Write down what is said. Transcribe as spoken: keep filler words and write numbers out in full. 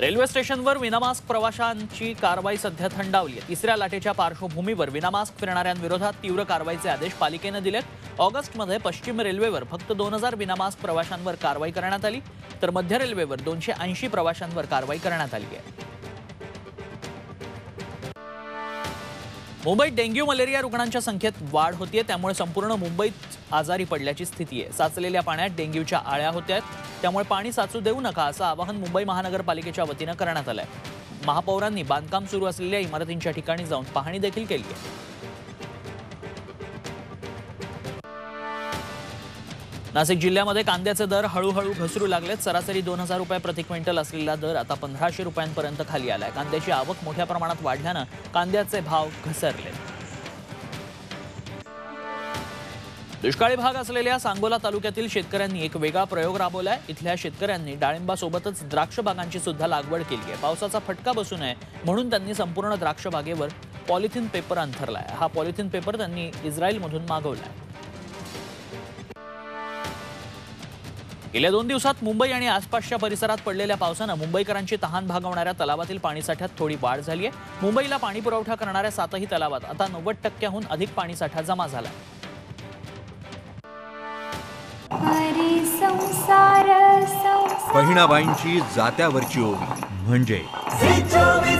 Railway स्टेशनवर विनामास्क प्रवाशांची कारवाई सध्या थंडावली आहे। तिसऱ्या लाटेच्या पार्श्वभूमीवर विनामास्क फिरणाऱ्यांविरोधात तीव्र कारवाईचे आदेश पालिकेने दिलेत। ऑगस्टमध्ये पश्चिम रेल्वेवर फक्त दोन हजार विनामास्क प्रवाशांवर कारवाई करण्यात आली, तर मध्य रेल्वेवर दोनशे ऐंशी प्रवाशांवर कारवाई करण्यात आली आहे। मुंबईत डेंग्यू मलेरिया रुग्णांच्या संख्येत वाढ होतीये, त्यामुळे संपूर्ण मुंबईत आजारी पडल्याची स्थिती आहे। साचलेल्या पाण्यात डेंग्यूच्या आळ्या होत्या, त्यामुळे पाणी साचू देऊ नका असं आवाहन मुंबई महानगरपालिकेच्या वतीनं करण्यात आलंय। महापौरांनी बांधकाम सुरू असलेल्या इमारतींच्या ठिकाणी जाऊन पाहणी देखील केली आहे। नाशिक जिल्ह्यामध्ये कांद्याचे दर हळूहळू घसरू लागलेत। सरासरी दोन हजार रुपये प्रति क्विंटल असलेला दर आता पंधराशे रुपयांपर्यंत खाली आलाय। कांद्याची आवक मोठ्या प्रमाणात वाढल्यानं कांद्याचे भाव घसरले। दुष्काळी भाग असलेल्या सांगोला तालुक्यातील शेतकऱ्यांनी एक वेगळा प्रयोग राबवलाय। इथल्या शेतकऱ्यांनी डाळिंबासोबतच द्राक्ष बागांची सुद्धा लागवड केली आहे। पावसाचा फटका बसू नये म्हणून त्यांनी संपूर्ण द्राक्ष बागेवर पॉलिथिन पेपर अंथरलाय। हा पॉलिथिन पेपर त्यांनी इस्रायलमधून मागवलाय। गेल्या दोन दिवसात मुंबई आणि आसपासच्या परिसरात पडलेल्या पावसानं मुंबईकरांची तहान भागवणाऱ्या तलावातील पाणीसाठ्यात थोडी वाढ झाली आहे। मुंबईला पाणी पुरवठा करणाऱ्या सातही तलावात आता नव्वद टक्क्याहून अधिक पाणीसाठा जमा झाला आहे। बहिणाबाईंची जात्यावरची ओवी म्हणजे